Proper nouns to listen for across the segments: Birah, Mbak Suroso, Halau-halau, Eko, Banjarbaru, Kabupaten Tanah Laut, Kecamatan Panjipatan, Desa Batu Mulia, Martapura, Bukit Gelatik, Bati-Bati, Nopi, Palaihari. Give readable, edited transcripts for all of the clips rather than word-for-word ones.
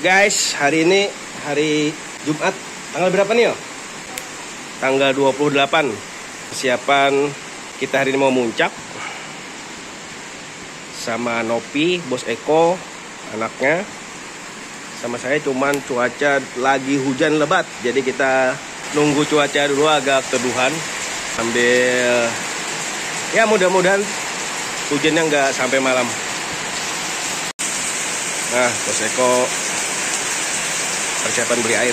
Guys, hari ini hari Jumat. Tanggal berapa nih, yo? Tanggal 28. Persiapan kita hari ini mau muncak sama Nopi, Bos Eko, anaknya. Sama saya, cuman cuaca lagi hujan lebat. Jadi kita nunggu cuaca dulu agak teduhan. Sambil ya mudah-mudahan hujannya nggak sampai malam. Nah, Bos Eko persiapan beli air.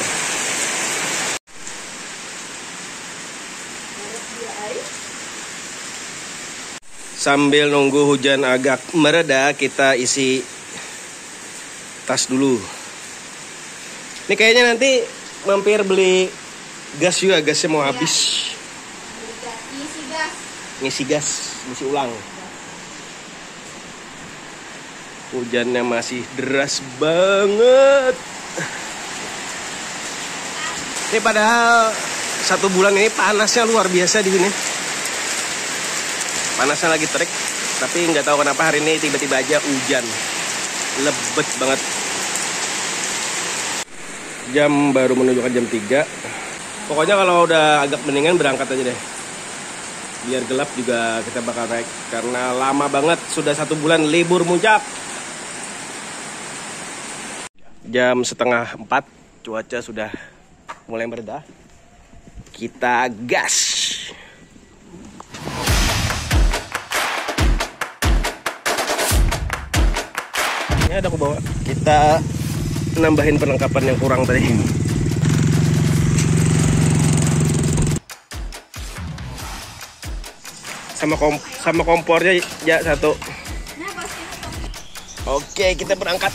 Sambil nunggu hujan agak mereda, kita isi tas dulu. Ini kayaknya nanti mampir beli gas juga, gasnya mau habis. Ngisi gas, ngisi ulang. Hujannya masih deras banget. Ini padahal satu bulan ini panasnya luar biasa di sini. Panasnya lagi terik, tapi nggak tahu kenapa hari ini tiba-tiba aja hujan. Lebet banget. Jam baru menunjukkan jam 3. Pokoknya kalau udah agak mendingan berangkat aja deh. Biar gelap juga kita bakal naik. Karena lama banget, sudah 1 bulan libur muncak. Jam 3:30, cuaca sudah mulai mereda. Kita gas. Ini ada aku bawa. Kita nambahin perlengkapan yang kurang tadi. Sama kompornya ya satu. Oke, kita berangkat.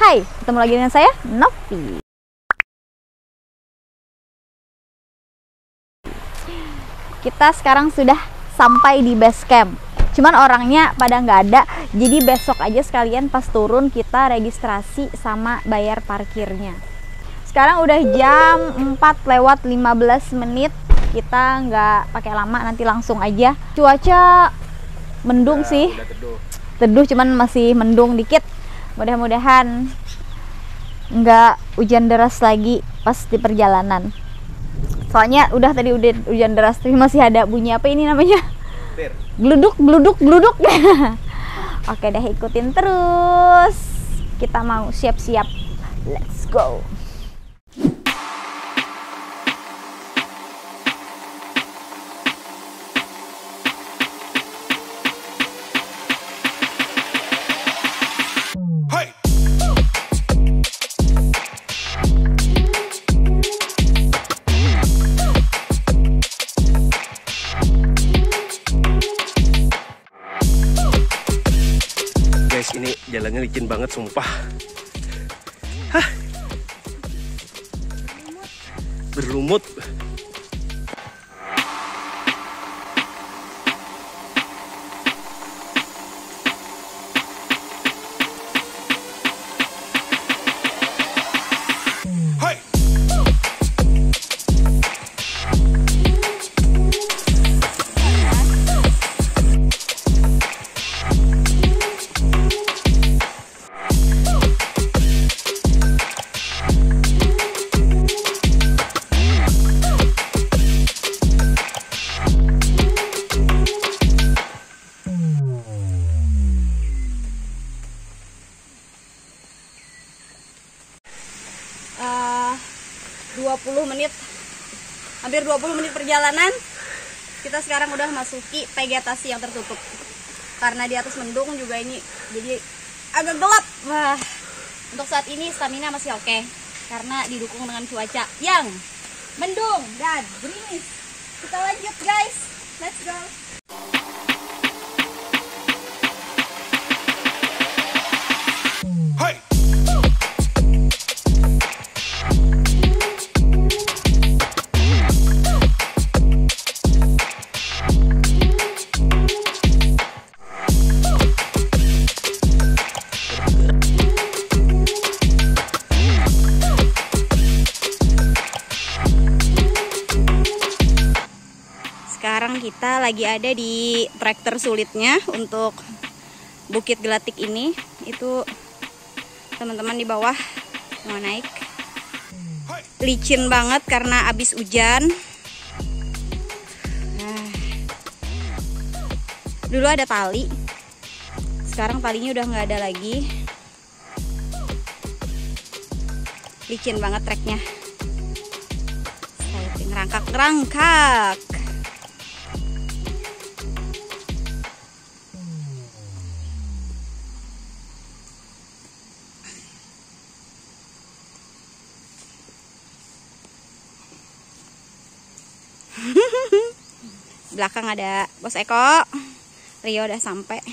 Hai, ketemu lagi dengan saya, Nopi. Kita sekarang sudah sampai di base camp. Cuman orangnya pada nggak ada, jadi besok aja sekalian pas turun kita registrasi sama bayar parkirnya. Sekarang udah jam 4:15. Kita nggak pakai lama, nanti langsung aja. Cuaca mendung ya, sih. Teduh cuman masih mendung dikit. Mudah-mudahan nggak hujan deras lagi pas di perjalanan. Soalnya udah tadi udah hujan deras, tapi masih ada bunyi apa ini namanya? Gluduk. Oke deh, ikutin terus. Kita mau siap-siap. Let's go. Ini jalannya licin banget, sumpah. Hah? Berlumut. Hampir 20 menit perjalanan. Kita sekarang udah masuki vegetasi yang tertutup. Karena di atas mendung juga ini, jadi agak gelap. Wah. Untuk saat ini stamina masih oke. Karena didukung dengan cuaca yang mendung dan gerimis. Kita lanjut guys. Let's go. Kita lagi ada di trek tersulitnya untuk Bukit Gelatik ini. Itu teman-teman di bawah mau naik. Licin banget karena abis hujan. Dulu ada tali. Sekarang talinya udah nggak ada lagi. Licin banget treknya. Ngerangkak-ngerangkak. Belakang ada Bos Eko. Rio udah sampai.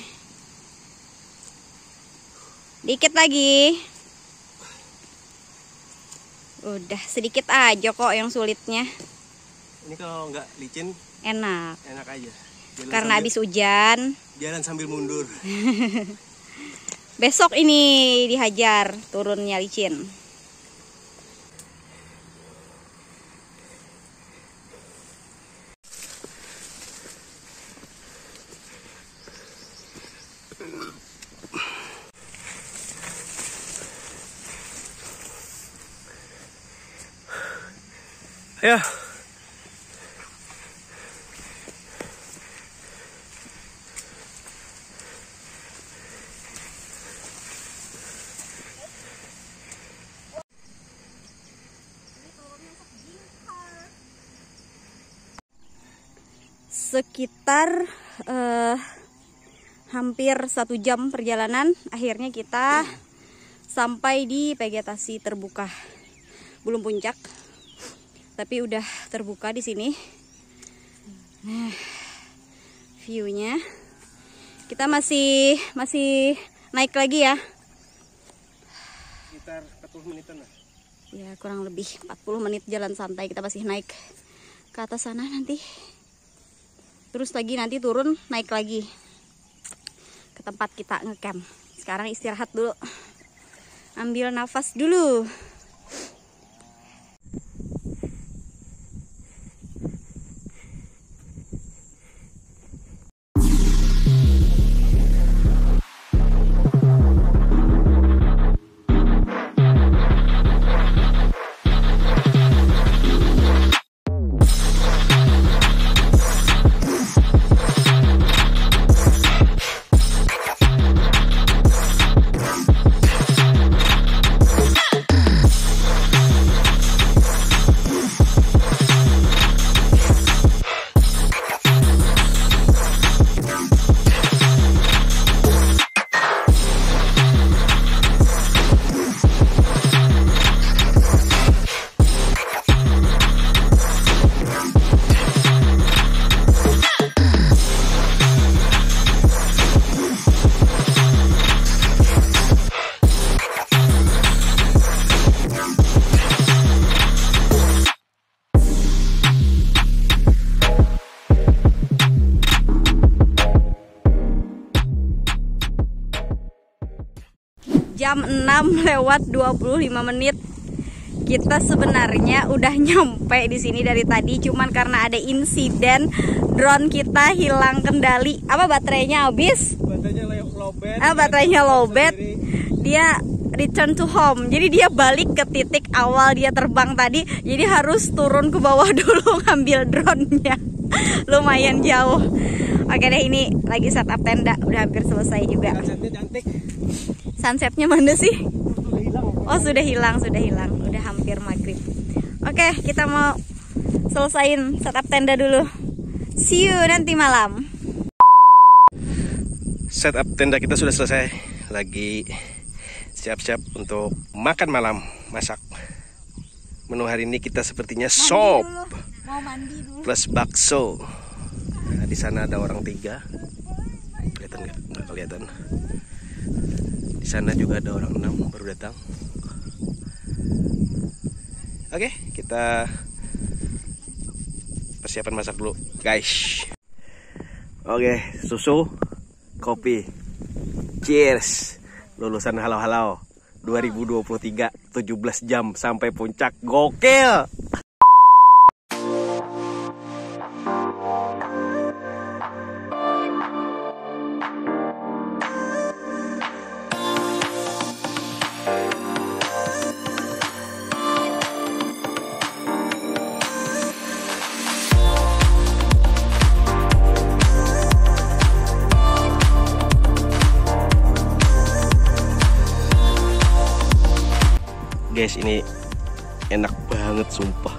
Dikit lagi. Udah sedikit aja kok yang sulitnya. Ini kalau nggak licin enak aja. Jalan karena habis hujan. Jalan sambil mundur. Besok ini dihajar turunnya licin. Ya. Sekitar hampir 1 jam perjalanan, akhirnya kita sampai di vegetasi terbuka. Belum puncak, tapi udah terbuka di sini. Nah, view-nya kita masih naik lagi ya. Sekitar 40 menitan lah. Ya, kurang lebih 40 menit jalan santai, kita masih naik ke atas sana nanti. Terus lagi nanti turun, naik lagi ke tempat kita ngecamp. Sekarang istirahat dulu. Ambil nafas dulu. Jam 6 lewat 25 menit. Kita sebenarnya udah nyampe di sini dari tadi, cuman karena ada insiden drone kita hilang kendali. Apa baterainya habis? Baterainya lowbat. Dia return to home. Jadi dia balik ke titik awal dia terbang tadi. Jadi harus turun ke bawah dulu ngambil drone-nya. Lumayan jauh. Oke deh, ini lagi setup tenda, udah hampir selesai juga. Sunsetnya mana sih? Oh, sudah hilang, udah hampir maghrib. Oke, kita mau selesain setup tenda dulu. See you nanti malam. Setup tenda kita sudah selesai, lagi siap-siap untuk makan malam, masak. Menu hari ini kita sepertinya sop plus bakso. Nah, di sana ada orang 3. Kelihatan nggak? Nggak kelihatan. Di sana juga ada orang 6 baru datang. Oke, kita persiapan masak dulu, guys. Oke, susu, kopi. Cheers. Lulusan halau-halau 2023, 17 jam sampai puncak. Gokil. guys, ini enak banget sumpah.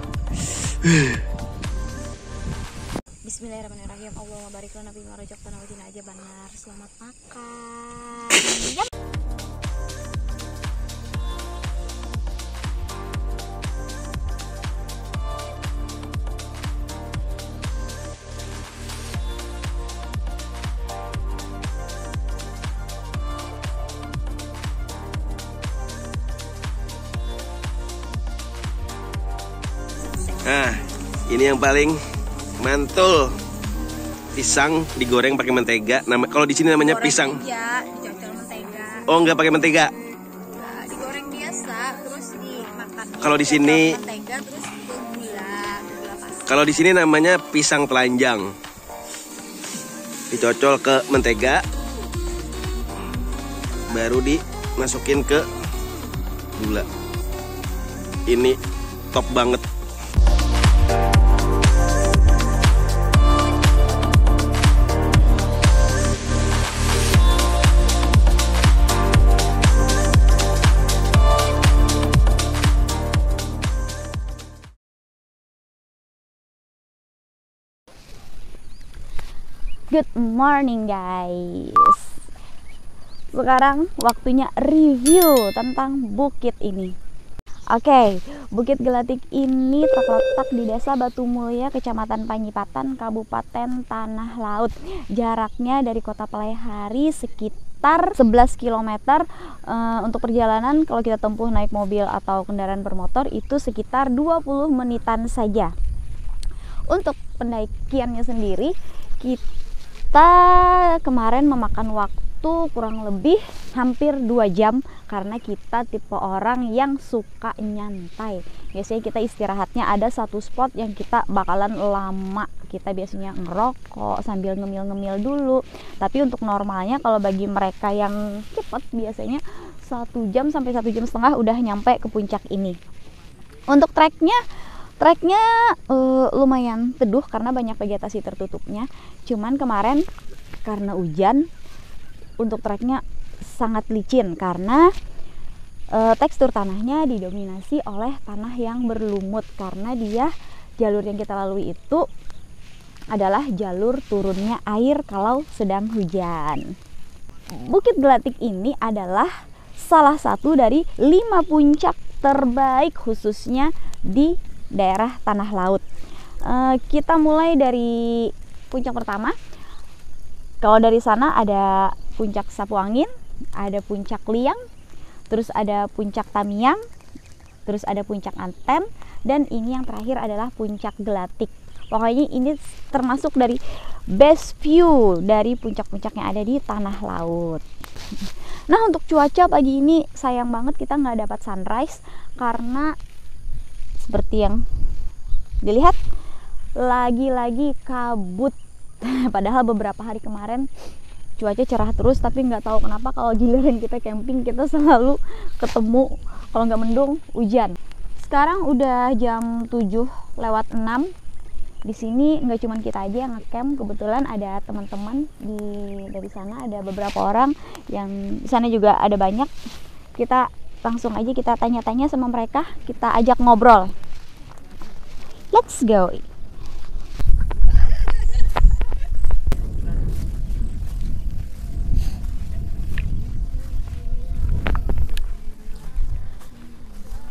Bismillahirrahmanirrahim. Allahumma barik lana fima razaqtana wa qina adzabannar. Selamat makan. Nah, ini yang paling mantul, pisang digoreng pakai mentega. Nama kalau di sini namanya goreng pisang. Iya, dicocol mentega. Oh, nggak pakai mentega? Nggak, digoreng biasa, terus dimakan. Kalau di sini mentega, terus gula pasir. Kalau di sini namanya pisang telanjang. Dicocol ke mentega, baru dimasukin ke gula. Ini top banget. Good morning guys. Sekarang waktunya review tentang bukit ini. Oke, Bukit Gelatik ini terletak di Desa Batu Mulia, Kecamatan Panjipatan, Kabupaten Tanah Laut. Jaraknya dari kota Palaihari sekitar 11 km. Untuk perjalanan kalau kita tempuh naik mobil atau kendaraan bermotor itu sekitar 20 menitan saja. Untuk pendakiannya sendiri kita kemarin memakan waktu kurang lebih hampir 2 jam karena kita tipe orang yang suka nyantai. Biasanya kita istirahatnya ada satu spot yang kita bakalan lama. Kita biasanya ngerokok sambil ngemil-ngemil dulu. Tapi untuk normalnya kalau bagi mereka yang cepat biasanya 1 jam sampai 1,5 jam udah nyampe ke puncak ini. Untuk treknya lumayan teduh karena banyak vegetasi tertutupnya. Cuman kemarin karena hujan untuk treknya sangat licin karena tekstur tanahnya didominasi oleh tanah yang berlumut karena dia jalur yang kita lalui itu adalah jalur turunnya air kalau sedang hujan. Bukit Gelatik ini adalah salah satu dari 5 puncak terbaik khususnya di daerah Tanah Laut. Kita mulai dari puncak pertama. Kalau dari sana ada puncak Sapu Angin, ada puncak Liang, terus ada puncak Tamiang, terus ada puncak Anten, dan ini yang terakhir adalah puncak Gelatik. Pokoknya ini termasuk dari best view dari puncak-puncak yang ada di Tanah Laut. Nah, untuk cuaca pagi ini sayang banget kita nggak dapat sunrise karena seperti yang dilihat lagi-lagi kabut. Padahal beberapa hari kemarin cuaca cerah terus, tapi nggak tahu kenapa kalau giliran kita camping kita selalu ketemu kalau nggak mendung hujan. Sekarang udah jam 7 lewat 6. Di sini nggak cuma kita aja yang ngecamp, kebetulan ada teman-teman dari sana, ada beberapa orang yang di sana juga ada banyak. Kita langsung aja kita tanya-tanya sama mereka, kita ajak ngobrol. Let's go.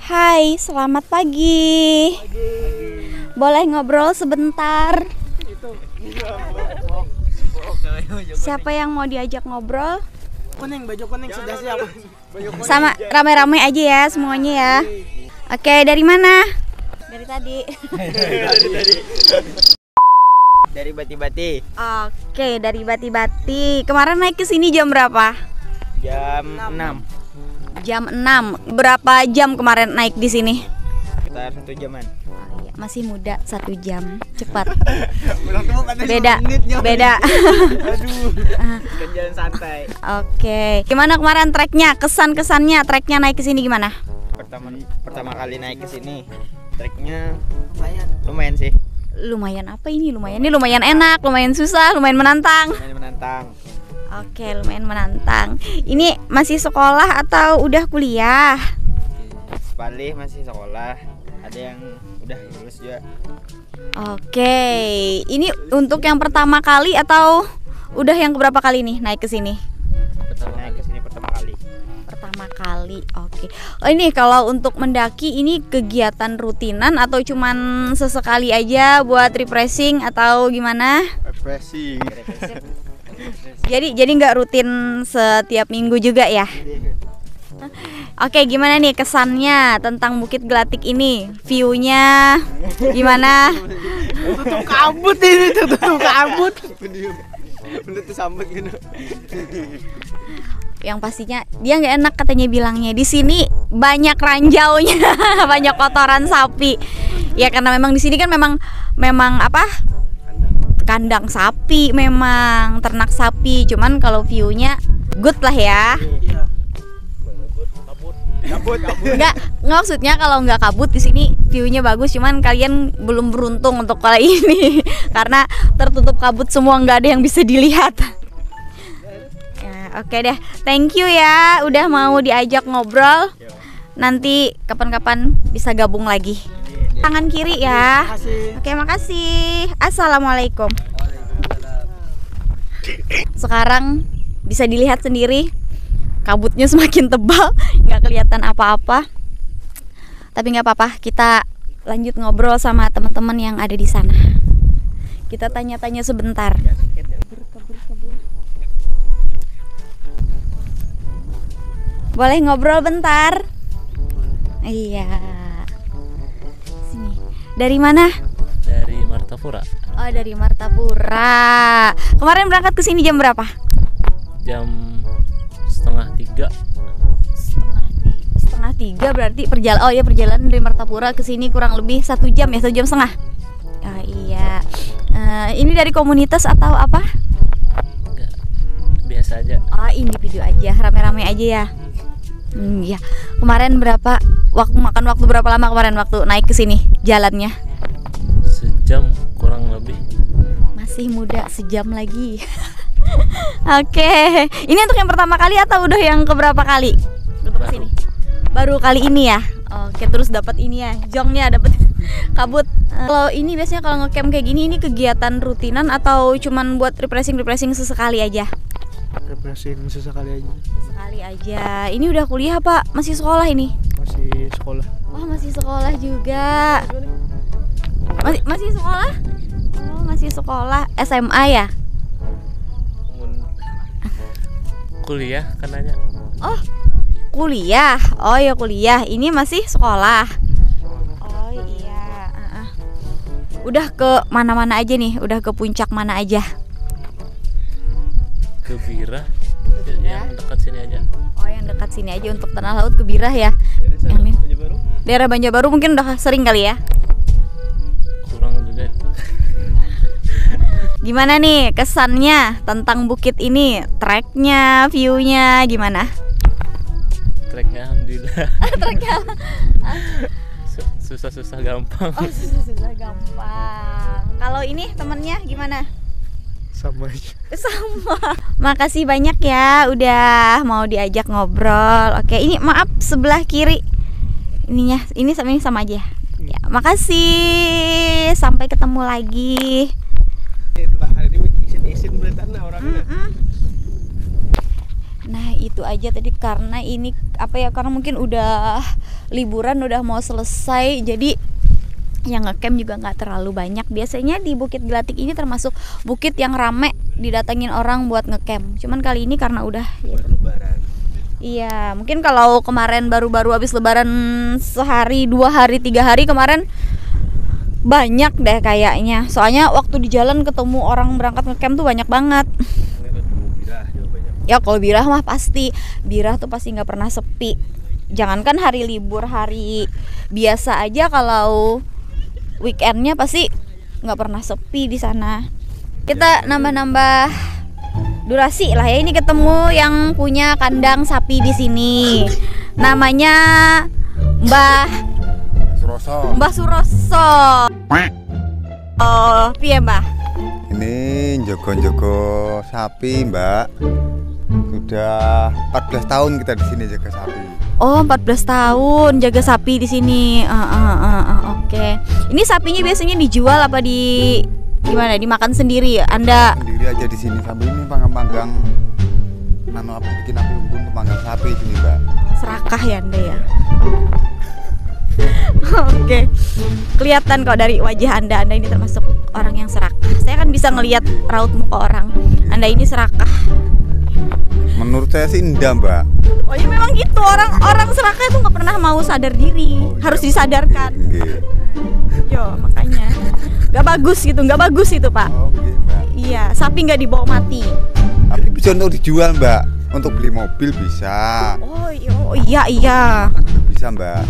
Hai, selamat pagi. Boleh ngobrol sebentar? Siapa yang mau diajak ngobrol? Kuning, baju kuning sudah siap. Sama rame-rame aja ya semuanya ya. Oke, dari mana? Dari tadi. Dari Bati-Bati. Oke, dari Bati-Bati. Kemarin naik ke sini jam berapa? Jam 6. Jam 6. Berapa jam kemarin naik di sini? Sekitar 1 jaman. Oh, iya. Masih muda 1 jam. Cepat. Beda. Aduh. Bukan jalan santai. Oke. Gimana kemarin treknya? Kesan-kesannya treknya naik ke sini gimana? Pertama kali naik ke sini treknya lumayan sih. Lumayan apa ini? Lumayan enak, lumayan susah, lumayan menantang. Oke, lumayan menantang. Ini masih sekolah atau udah kuliah? Palih masih sekolah, ada yang udah lulus juga. Oke, ini untuk yang pertama kali atau udah yang keberapa kali nih naik ke sini? Pertama kali, oke. Oh, ini kalau untuk mendaki ini kegiatan rutinan atau cuman sesekali aja buat refreshing atau gimana? Refreshing. Jadi nggak rutin setiap minggu juga ya? Oke, gimana nih kesannya tentang Bukit Gelatik ini? View-nya gimana? Tutup kabut. Bener tuh sambut gitu. Yang pastinya dia nggak enak katanya bilangnya di sini banyak ranjaunya, banyak kotoran sapi. Ya karena memang di sini kan memang apa? Kandang sapi, memang ternak sapi. Cuman kalau view-nya good lah ya. Nggak maksudnya kalau nggak kabut di sini view-nya bagus, cuman kalian belum beruntung untuk kali ini karena tertutup kabut semua, nggak ada yang bisa dilihat. Ya, oke deh, thank you ya udah mau diajak ngobrol. Nanti kapan-kapan bisa gabung lagi. Tangan kiri ya. Oke, makasih. Assalamualaikum. Sekarang bisa dilihat sendiri, kabutnya semakin tebal, nggak kelihatan apa-apa. Tapi nggak apa-apa, kita lanjut ngobrol sama teman-teman yang ada di sana. Kita tanya-tanya sebentar. Boleh ngobrol bentar? Iya. Sini. Dari mana? Dari Martapura. Oh, dari Martapura. Kemarin berangkat ke sini jam berapa? Jam 2:30 berarti perjalanan dari Martapura ke sini kurang lebih 1 jam ya, 1,5 jam. Oh, iya. Ini dari komunitas atau apa? Enggak, biasa aja. Oh, individu aja, rame-rame aja ya. Iya. Kemarin berapa waktu berapa lama kemarin waktu naik ke sini jalannya? 1 jam kurang lebih. Masih muda, 1 jam lagi. Oke, ini untuk yang pertama kali atau udah yang keberapa kali? Baru kali ini ya. Oke, terus dapat ini ya, jongnya dapat kabut. Kalau ini biasanya kalau ngecamp kayak gini, ini kegiatan rutinan atau cuman buat refreshing sesekali aja? Refreshing sesekali aja. Sesekali aja. Ini udah kuliah apa masih sekolah ini? Masih sekolah. Wah, masih sekolah juga. Masih sekolah? Oh, masih sekolah SMA ya? Kuliah katanya. Oh, kuliah. Oh ya, kuliah. Ini masih sekolah. Oh iya. Udah ke mana-mana aja nih? Udah ke puncak mana aja? Ke Birah. Yang dekat sini aja. Oh, yang dekat sini aja untuk Tanah Laut ke Birah ya. Daerah Banjarbaru mungkin udah sering kali ya. Kurang juga. Gimana nih kesannya tentang bukit ini? Treknya, viewnya gimana? Treknya alhamdulillah. Treknya susah-susah gampang. Oh, susah-susah gampang. Kalau ini temennya gimana? Sama aja. Sama. Makasih banyak ya udah mau diajak ngobrol. Oke, ini maaf sebelah kiri. Ininya, ini sama aja. Ya, makasih. Sampai ketemu lagi. Nah, itu aja tadi karena ini karena mungkin udah liburan, udah mau selesai, jadi yang ngecamp juga nggak terlalu banyak. Biasanya di Bukit Gelatik ini termasuk bukit yang rame didatengin orang buat ngecamp. Cuman kali ini karena udah lebaran. Iya, mungkin kalau kemarin baru-baru habis lebaran sehari, 2 hari, 3 hari kemarin banyak deh kayaknya. Soalnya waktu di jalan ketemu orang berangkat ngecamp tuh banyak banget. Ya kalau Birah mah pasti, Birah tuh pasti nggak pernah sepi. Jangankan hari libur, hari biasa aja kalau weekendnya pasti nggak pernah sepi di sana. Kita nambah-nambah durasi lah ya. Ini ketemu yang punya kandang sapi di sini. Namanya Mbak Suroso. Oh, piye Mbak? Ini jogo-jogo sapi Mbak. Sudah 14 tahun kita di sini jaga sapi. Oh, 14 tahun jaga sapi di sini. Oke. Ini sapinya biasanya dijual apa di gimana? Dimakan sendiri? Anda sendiri aja di sini sambil ini panggang-panggang. Nano apa bikin api unggun untuk panggang sapi sini, Mbak. Serakah ya Anda ya. Oke. Kelihatan kok dari wajah Anda, Anda ini termasuk orang yang serakah. Saya kan bisa ngelihat raut muka orang. Anda ini serakah. Menurut saya sih indah, Mbak. Oh ya memang gitu, orang serakah itu nggak pernah mau sadar diri, harus disadarkan. Yo makanya nggak bagus gitu, nggak bagus itu Pak. Okay, Mbak. Iya, sapi nggak dibawa mati. Tapi bisa untuk dijual Mbak, untuk beli mobil bisa. Oh iya. Bisa Mbak.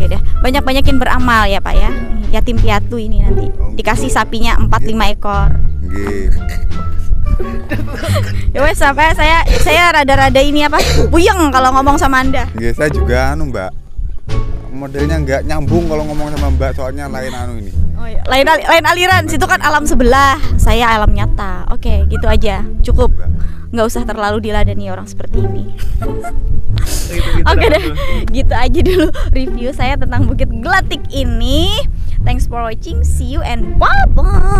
Oke deh, banyak-banyakin beramal ya Pak ya. Yatim piatu ini nanti dikasih sapinya 4-5 ekor. Ya wes sampai saya rada-rada ini apa puyeng kalau ngomong sama Anda. Nggih, saya juga anu Mbak. Modelnya nggak nyambung kalau ngomong sama Mbak, soalnya lain anu ini. Oh iya, lain aliran. Situ kan alam sebelah, saya alam nyata. Oke, gitu aja. Cukup. Nggak usah terlalu diladeni orang seperti ini. Oke deh, gitu aja dulu review saya tentang Bukit Gelatik ini. Thanks for watching. See you and bye-bye.